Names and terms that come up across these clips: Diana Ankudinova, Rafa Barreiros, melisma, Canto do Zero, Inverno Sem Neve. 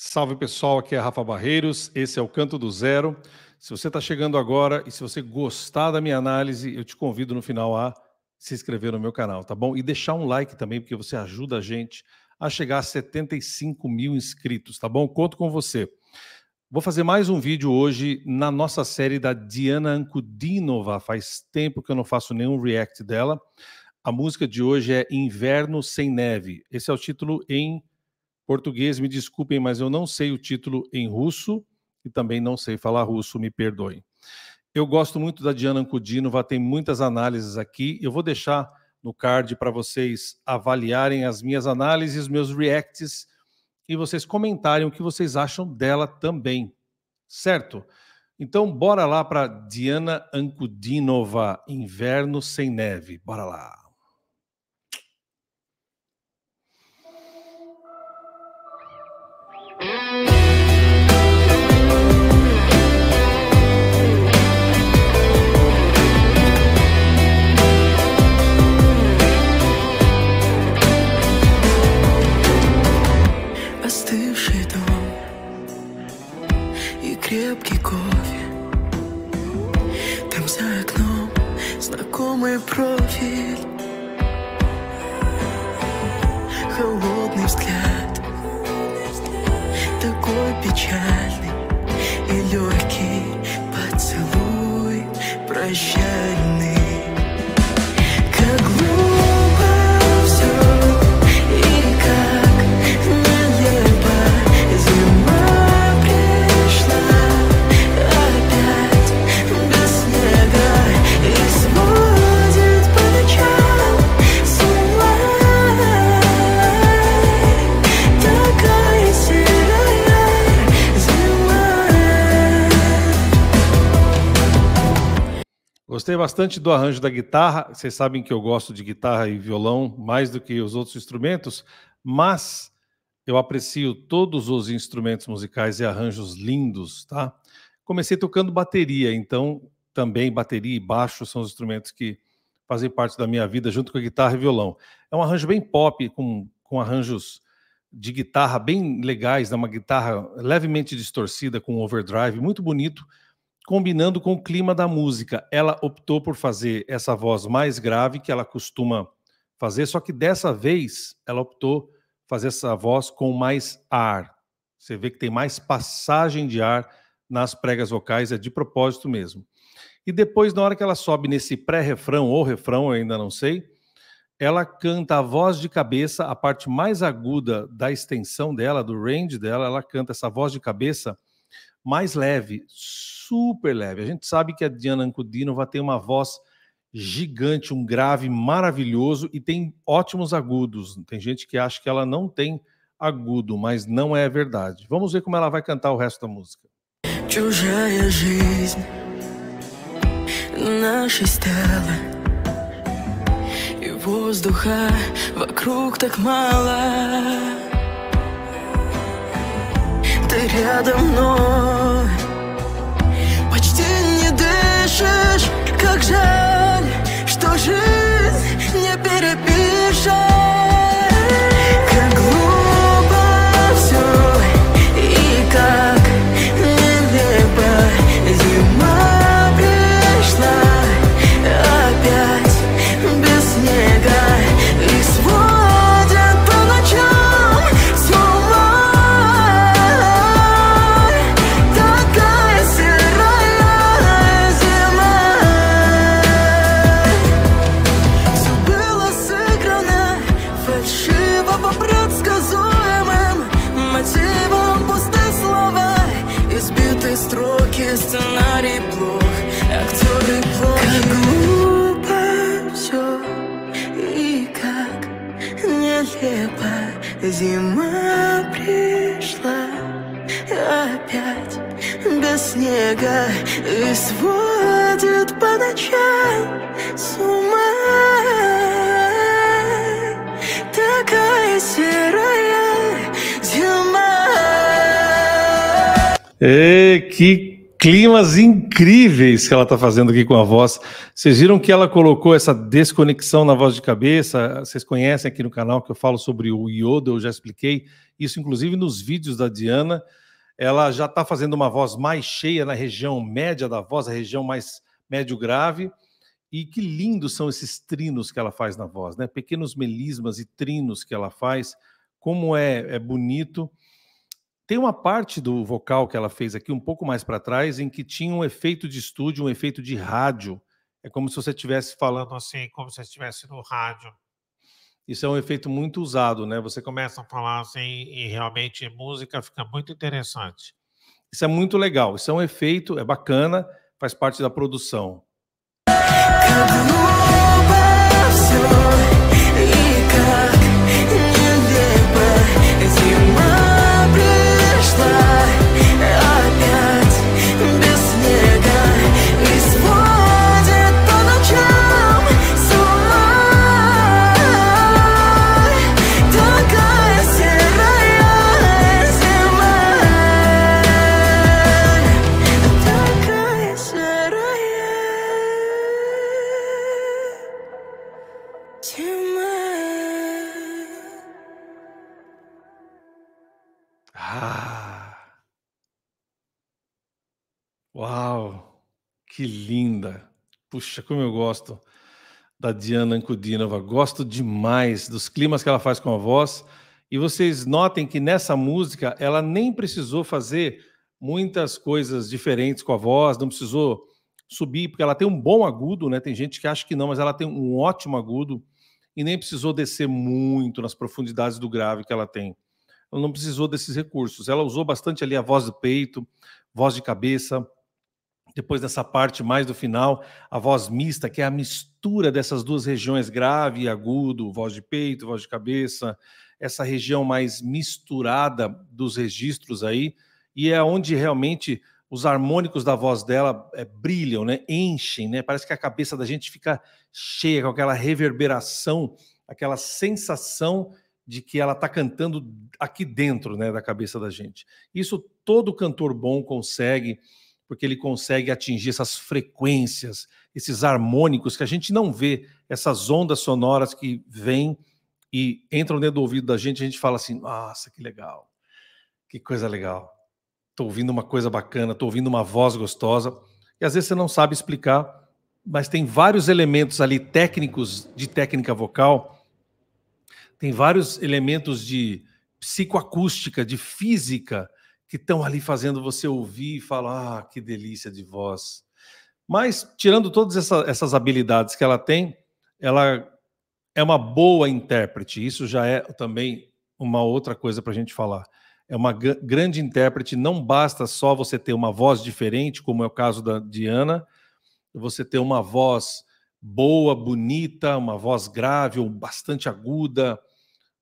Salve pessoal, aqui é Rafa Barreiros, esse é o Canto do Zero. Se você está chegando agora e se você gostar da minha análise, eu te convido no final a se inscrever no meu canal, tá bom? E deixar um like também, porque você ajuda a gente a chegar a 75 mil inscritos, tá bom? Conto com você. Vou fazer mais um vídeo hoje na nossa série da Diana Ankudinova. Faz tempo que eu não faço nenhum react dela. A música de hoje é Inverno Sem Neve. Esse é o título em português, me desculpem, mas eu não sei o título em russo e também não sei falar russo, me perdoem. Eu gosto muito da Diana Ankudinova, tem muitas análises aqui. Eu vou deixar no card para vocês avaliarem as minhas análises, meus reacts e vocês comentarem o que vocês acham dela também, certo? Então, bora lá para Diana Ankudinova, Inverno Sem Neve, bora lá. Остывший дом и крепкий кофе. Там за окном знакомый профиль, холодный взгляд, такой печальный и легкий поцелуй прощальный. Gostei bastante do arranjo da guitarra, vocês sabem que eu gosto de guitarra e violão mais do que os outros instrumentos, mas eu aprecio todos os instrumentos musicais e arranjos lindos, tá? Comecei tocando bateria, então também bateria e baixo são os instrumentos que fazem parte da minha vida junto com a guitarra e violão. É um arranjo bem pop, com arranjos de guitarra bem legais, né? Uma guitarra levemente distorcida com overdrive, muito bonito, combinando com o clima da música. Ela optou por fazer essa voz mais grave que ela costuma fazer, só que dessa vez ela optou por fazer essa voz com mais ar. Você vê que tem mais passagem de ar nas pregas vocais, é de propósito mesmo. E depois, na hora que ela sobe nesse pré-refrão ou refrão, eu ainda não sei, ela canta a voz de cabeça, a parte mais aguda da extensão dela, do range dela, ela canta essa voz de cabeça mais leve, super leve. A gente sabe que a Diana Ankudinova tem uma voz gigante, um grave maravilhoso e tem ótimos agudos. Tem gente que acha que ela não tem agudo, mas não é verdade. Vamos ver como ela vai cantar o resto da música. Ты рядом, но почти не дышишь. Как жаль, что жизнь не перепишешь. Как глупо все и как нелепо зима пришла. Опять без снега и свой. Зима пришла опять без снега и сводит по ночам с ума. Такая серая зима. Ei, que climas incríveis que ela está fazendo aqui com a voz. Vocês viram que ela colocou essa desconexão na voz de cabeça? Vocês conhecem aqui no canal que eu falo sobre o iodo, eu já expliquei isso, inclusive nos vídeos da Diana. Ela já está fazendo uma voz mais cheia na região média da voz, a região mais médio-grave. E que lindos são esses trinos que ela faz na voz, né? Pequenos melismas e trinos que ela faz, como é bonito. Tem uma parte do vocal que ela fez aqui, um pouco mais para trás, em que tinha um efeito de estúdio, um efeito de rádio. É como se você estivesse falando assim, como se você estivesse no rádio. Isso é um efeito muito usado, né? Você começa a falar assim e realmente música fica muito interessante. Isso é muito legal, isso é um efeito, é bacana, faz parte da produção. Uau, que linda! Puxa, como eu gosto da Diana Ankudinova, gosto demais dos climas que ela faz com a voz. E vocês notem que nessa música ela nem precisou fazer muitas coisas diferentes com a voz, não precisou subir, porque ela tem um bom agudo, né? Tem gente que acha que não, mas ela tem um ótimo agudo e nem precisou descer muito nas profundidades do grave que ela tem. Ela não precisou desses recursos, ela usou bastante ali a voz do peito, voz de cabeça. Depois dessa parte mais do final, a voz mista, que é a mistura dessas duas regiões, grave e agudo, voz de peito, voz de cabeça, essa região mais misturada dos registros aí, e é onde realmente os harmônicos da voz dela brilham, né? Enchem, né? Parece que a cabeça da gente fica cheia com aquela reverberação, aquela sensação de que ela está cantando aqui dentro, né, da cabeça da gente. Isso todo cantor bom consegue, porque ele consegue atingir essas frequências, esses harmônicos que a gente não vê, essas ondas sonoras que vêm e entram dentro do ouvido da gente, a gente fala assim, nossa, que legal, que coisa legal, estou ouvindo uma coisa bacana, estou ouvindo uma voz gostosa, e às vezes você não sabe explicar, mas tem vários elementos ali técnicos de técnica vocal, tem vários elementos de psicoacústica, de física, que estão ali fazendo você ouvir e falar, ah, que delícia de voz. Mas, tirando todas essas habilidades que ela tem, ela é uma boa intérprete. Isso já é também uma outra coisa para a gente falar. É uma grande intérprete, não basta só você ter uma voz diferente, como é o caso da Diana, você ter uma voz boa, bonita, uma voz grave ou bastante aguda.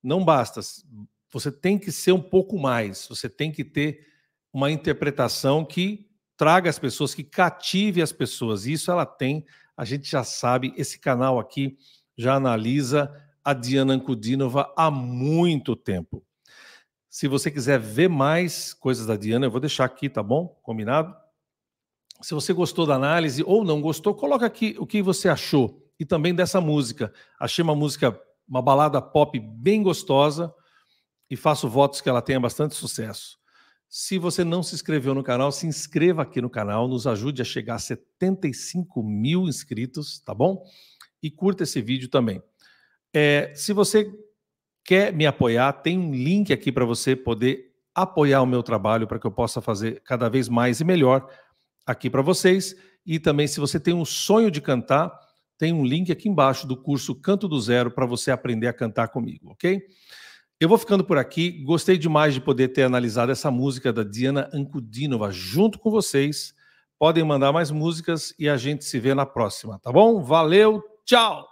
Não basta. Você tem que ser um pouco mais, você tem que ter uma interpretação que traga as pessoas, que cative as pessoas. Isso ela tem, a gente já sabe, esse canal aqui já analisa a Diana Ankudinova há muito tempo. Se você quiser ver mais coisas da Diana, eu vou deixar aqui, tá bom? Combinado? Se você gostou da análise ou não gostou, coloca aqui o que você achou. E também dessa música. Achei uma música, uma balada pop bem gostosa, e faço votos que ela tenha bastante sucesso. Se você não se inscreveu no canal, se inscreva aqui no canal, nos ajude a chegar a 75 mil inscritos, tá bom? E curta esse vídeo também. Se você quer me apoiar, tem um link aqui para você poder apoiar o meu trabalho, para que eu possa fazer cada vez mais e melhor aqui para vocês. E também, se você tem um sonho de cantar, tem um link aqui embaixo do curso Canto do Zero para você aprender a cantar comigo, ok? Eu vou ficando por aqui, gostei demais de poder ter analisado essa música da Diana Ankudinova junto com vocês. Podem mandar mais músicas e a gente se vê na próxima, tá bom? Valeu, tchau!